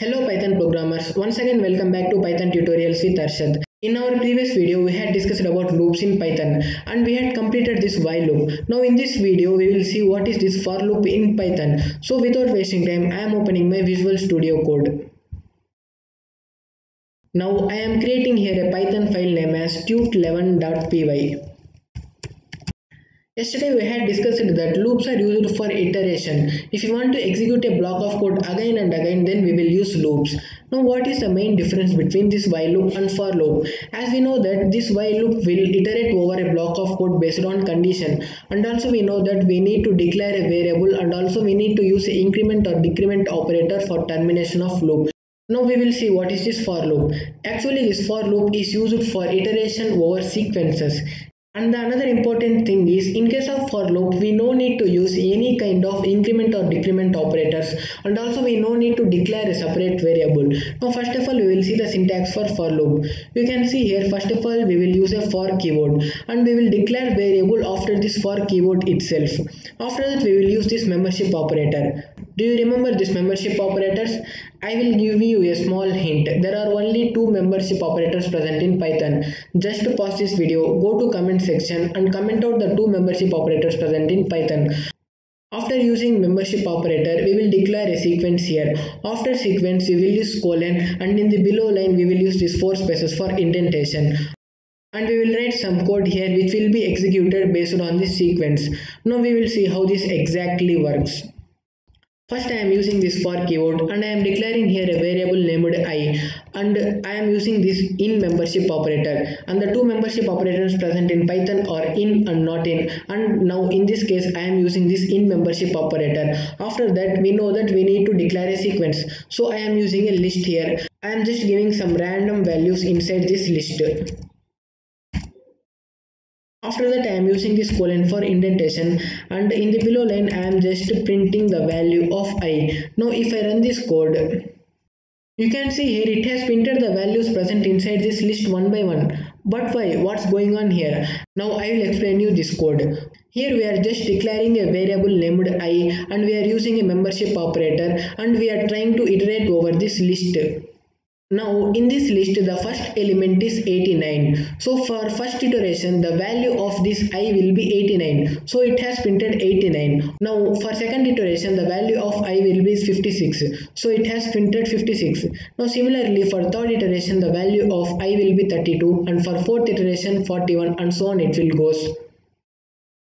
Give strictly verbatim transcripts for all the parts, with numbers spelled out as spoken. Hello Python programmers, once again welcome back to Python tutorials with Arshad. In our previous video we had discussed about loops in Python and we had completed this while loop. Now in this video we will see what is this for loop in Python. So without wasting time I am opening my Visual Studio Code. Now I am creating here a Python file name as tut eleven dot p y. Yesterday we had discussed that loops are used for iteration. If you want to execute a block of code again and again, then we will use loops. Now what is the main difference between this while loop and for loop? As we know that this while loop will iterate over a block of code based on condition, and also we know that we need to declare a variable and also we need to use an increment or decrement operator for termination of loop. Now we will see what is this for loop. Actually this for loop is used for iteration over sequences. And the another important thing is, in case of for loop we no need to use any kind of increment or decrement operators and also we no need to declare a separate variable. Now first of all we will see the syntax for for loop. You can see here first of all we will use a for keyword and we will declare variable after this for keyword itself. After that we will use this membership operator. Do you remember this membership operators? I will give you a small hint. There are only two membership operators present in Python. Just pause this video, go to comment section and comment out the two membership operators present in Python. After using membership operator, we will declare a sequence here. After sequence, we will use colon and in the below line, we will use these four spaces for indentation. And we will write some code here which will be executed based on this sequence. Now we will see how this exactly works. First I am using this for keyword and I am declaring here a variable named I and I am using this in membership operator, and the two membership operators present in Python are in and not in, and now in this case I am using this in membership operator. After that we know that we need to declare a sequence, so I am using a list here. I am just giving some random values inside this list. After that I am using this colon for indentation and in the below line I am just printing the value of I. Now if I run this code, you can see here it has printed the values present inside this list one by one. But why? What's going on here? Now I will explain you this code. Here we are just declaring a variable named I and we are using a membership operator and we are trying to iterate over this list. Now in this list the first element is eighty-nine, so for first iteration the value of this I will be eighty-nine, so it has printed eighty-nine. Now for second iteration the value of I will be fifty-six, so it has printed fifty-six. Now similarly for third iteration the value of I will be thirty-two and for fourth iteration forty-one and so on it will goes.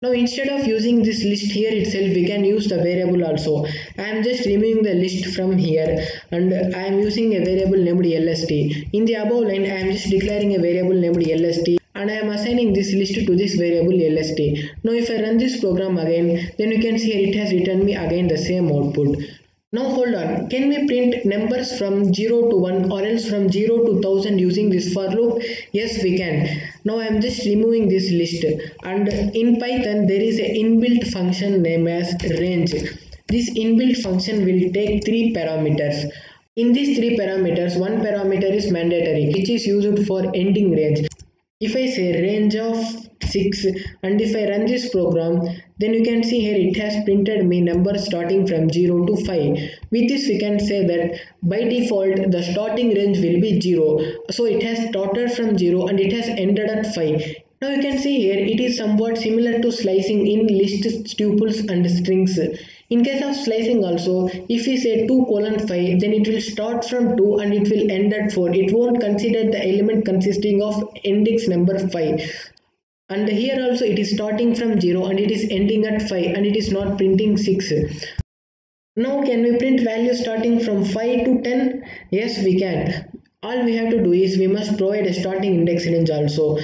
Now instead of using this list here itself we can use the variable also. I am just removing the list from here and I am using a variable named lst. In the above line I am just declaring a variable named lst and I am assigning this list to this variable lst. Now if I run this program again, then you can see here it has returned me again the same output. Now hold on, can we print numbers from zero to one or else from zero to one thousand using this for loop? Yes we can. Now I am just removing this list and in Python there is an inbuilt function named as range. This inbuilt function will take three parameters. In these three parameters, one parameter is mandatory which is used for ending range. If I say range of six and if I run this program, then you can see here it has printed me numbers starting from zero to five. With this we can say that by default the starting range will be zero. So it has started from zero and it has ended at five. Now you can see here it is somewhat similar to slicing in lists, tuples and strings. In case of slicing also, if we say two colon five, then it will start from two and it will end at four. It won't consider the element consisting of index number five. And here also it is starting from zero and it is ending at five and it is not printing six. Now can we print values starting from five to ten? Yes we can. All we have to do is we must provide a starting index range also.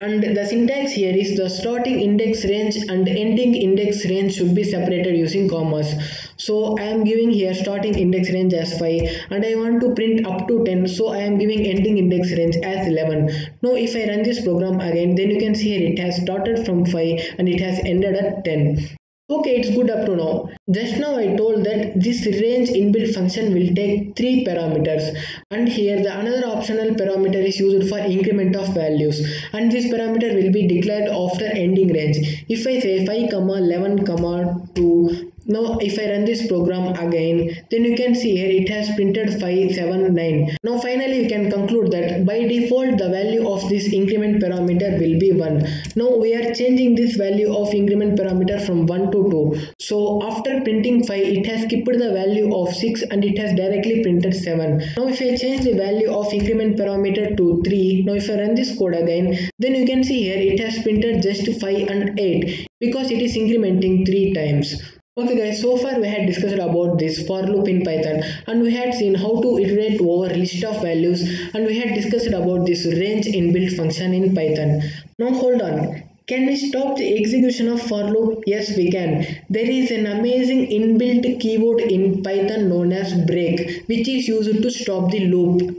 And the syntax here is the starting index range and ending index range should be separated using commas. So I am giving here starting index range as five and I want to print up to ten, so I am giving ending index range as eleven. Now if I run this program again, then you can see here it has started from five and it has ended at ten. Okay, it's good up to now. Just now I told that this range inbuilt function will take three parameters and here the another optional parameter is used for increment of values and this parameter will be declared after ending range. If I say five comma eleven comma two Now if I run this program again, then you can see here it has printed five seven nine. Now finally you can conclude that by default the value of this increment parameter will be one. Now we are changing this value of increment parameter from one to two. So after printing five, it has skipped the value of six and it has directly printed seven. Now if I change the value of increment parameter to three, now if I run this code again, then you can see here it has printed just five and eight because it is incrementing three times. Okay guys, so far we had discussed about this for loop in Python and we had seen how to iterate over list of values and we had discussed about this range inbuilt function in Python. Now hold on, can we stop the execution of for loop? Yes, we can. There is an amazing inbuilt keyword in Python known as break, which is used to stop the loop.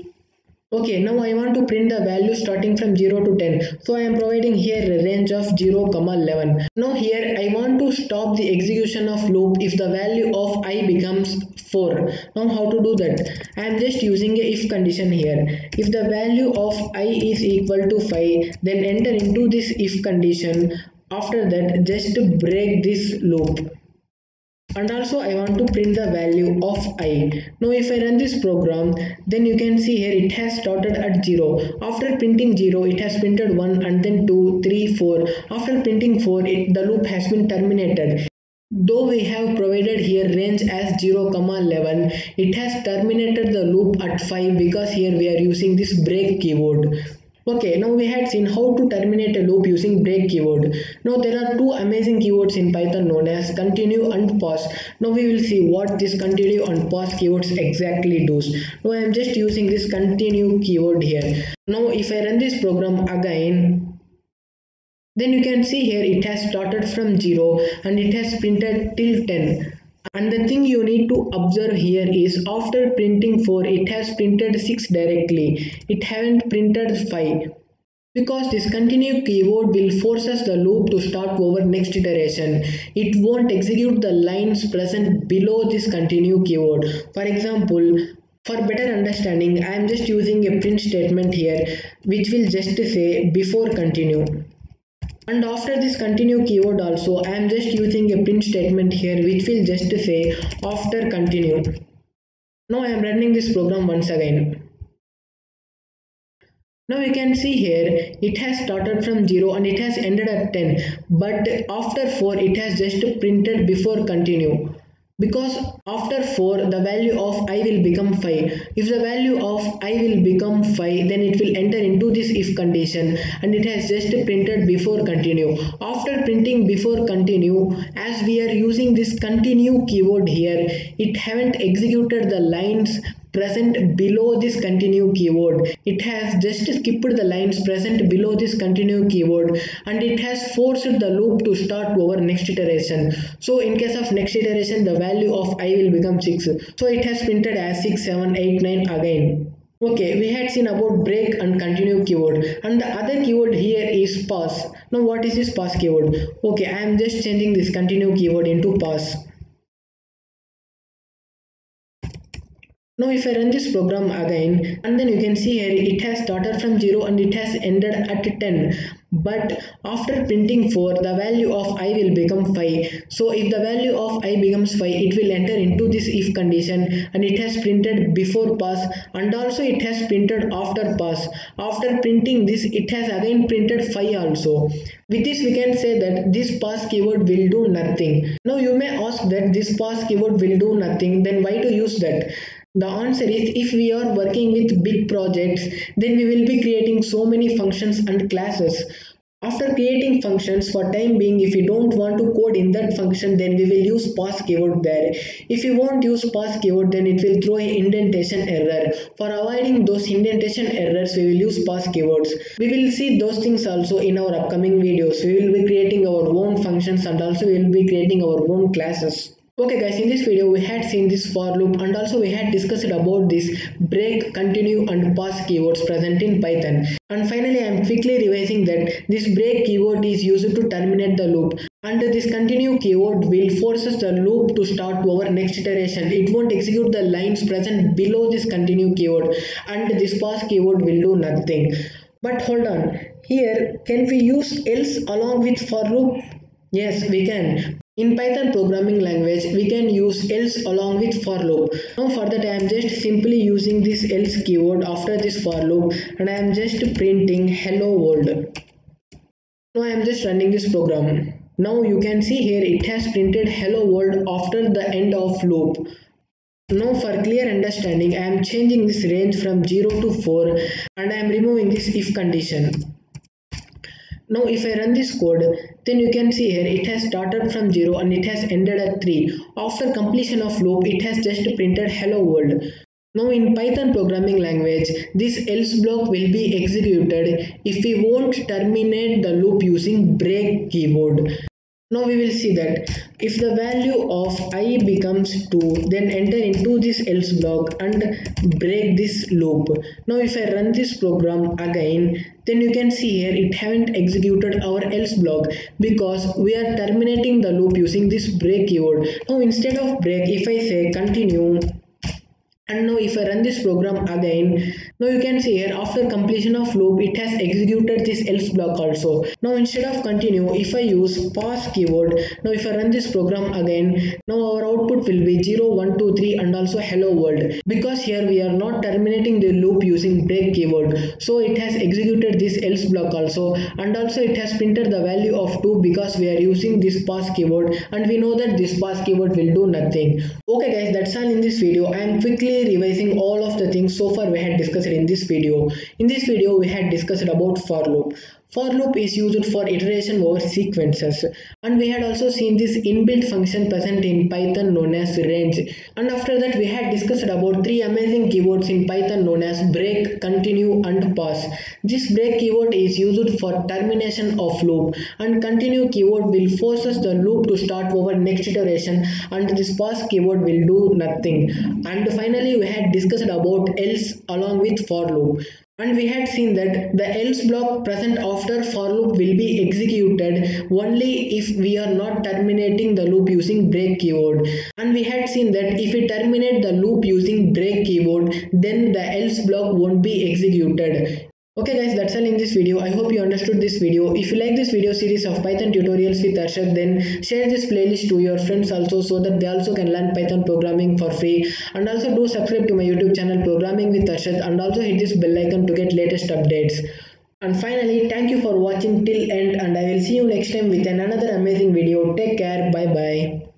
Okay, now I want to print the value starting from zero to ten. So I am providing here a range of zero, eleven. Now here I want to stop the execution of loop if the value of I becomes four. Now how to do that? I am just using a if condition here. If the value of I is equal to five, then enter into this if condition. After that, just break this loop. And also I want to print the value of I. Now if I run this program, then you can see here it has started at zero. After printing zero, it has printed one and then two, three, four. After printing four, it, the loop has been terminated. Though we have provided here range as zero, eleven, it has terminated the loop at five because here we are using this break keyword. Okay, now we had seen how to terminate a loop using break keyword. Now there are two amazing keywords in Python known as continue and pause. Now we will see what this continue and pause keywords exactly does. Now I am just using this continue keyword here. Now if I run this program again, then you can see here it has started from zero and it has printed till ten. And the thing you need to observe here is after printing four, it has printed six directly. It haven't printed five. Because this continue keyword will force us the loop to start over next iteration. It won't execute the lines present below this continue keyword. For example, for better understanding, I am just using a print statement here which will just say before continue. And after this continue keyword also, I am just using a print statement here which will just say after continue. Now I am running this program once again. Now you can see here it has started from zero and it has ended at ten, but after four it has just printed before continue. Because after four the value of I will become five. If the value of I will become five, then it will enter into this if condition and it has just printed before continue. After printing before continue, as we are using this continue keyword here, it haven't executed the lines present below this continue keyword. It has just skipped the lines present below this continue keyword and it has forced the loop to start over next iteration. So in case of next iteration, the value of I will become six. So it has printed as six, seven, eight, nine again. Okay, we had seen about break and continue keyword, and the other keyword here is pause. Now what is this pause keyword? Okay, I am just changing this continue keyword into pause. Now if I run this program again, and then you can see here it has started from zero and it has ended at ten, but after printing four the value of I will become five. So if the value of I becomes five, it will enter into this if condition and it has printed before pause and also it has printed after pause. After printing this, it has again printed five also. With this we can say that this pause keyword will do nothing. Now you may ask that this pause keyword will do nothing, then why to use that? The answer is, if we are working with big projects, then we will be creating so many functions and classes. After creating functions, for time being, if you don't want to code in that function, then we will use pause keyword there. If you won't use pause keyword, then it will throw an indentation error. For avoiding those indentation errors, we will use pause keywords. We will see those things also in our upcoming videos. We will be creating our own functions and also we will be creating our own classes. Okay guys, in this video we had seen this for loop and also we had discussed about this break, continue and pause keywords present in Python. And finally I am quickly revising that this break keyword is used to terminate the loop and this continue keyword will force the loop to start over next iteration. It won't execute the lines present below this continue keyword and this pause keyword will do nothing. But hold on, here can we use else along with for loop? Yes, we can. In Python programming language, we can use else along with for loop. Now for that, I am just simply using this else keyword after this for loop, and I am just printing hello world. Now I am just running this program. Now you can see here it has printed hello world after the end of loop. Now for clear understanding, I am changing this range from zero to four, and I am removing this if condition. Now if I run this code, then you can see here it has started from zero and it has ended at three. After completion of loop, it has just printed hello world. Now in Python programming language, this else block will be executed if we won't terminate the loop using break keyword. Now we will see that if the value of I becomes two, then enter into this else block and break this loop. Now if I run this program again, then you can see here it haven't executed our else block because we are terminating the loop using this break keyword. Now instead of break, if I say continue, and now if I run this program again, now you can see here after completion of loop, it has executed this else block also. Now instead of continue, if I use pause keyword, now if I run this program again, now our output will be zero, one, two, three and also hello world, because here we are not terminating the loop using break keyword. So it has executed this else block also, and also it has printed the value of two because we are using this pause keyword, and we know that this pause keyword will do nothing. Okay guys, that's all in this video. I am quickly revising all of the things so far we had discussed in this video. In this video we had discussed about for loop. For loop is used for iteration over sequences, and we had also seen this inbuilt function present in Python known as range. And after that we had discussed about three amazing keywords in Python known as break, continue and pause. This break keyword is used for termination of loop, and continue keyword will force us the loop to start over next iteration, and this pause keyword will do nothing. And finally we had discussed about else along with for loop. And we had seen that the else block present after for loop will be executed only if we are not terminating the loop using break keyword. And we had seen that if we terminate the loop using break keyword, then the else block won't be executed. Okay guys, that's all in this video. I hope you understood this video. If you like this video series of Python tutorials with Arshad, then share this playlist to your friends also, so that they also can learn Python programming for free. And also do subscribe to my YouTube channel Programming with Arshad, and also hit this bell icon to get latest updates. And finally, thank you for watching till end, and I will see you next time with another amazing video. Take care. Bye bye.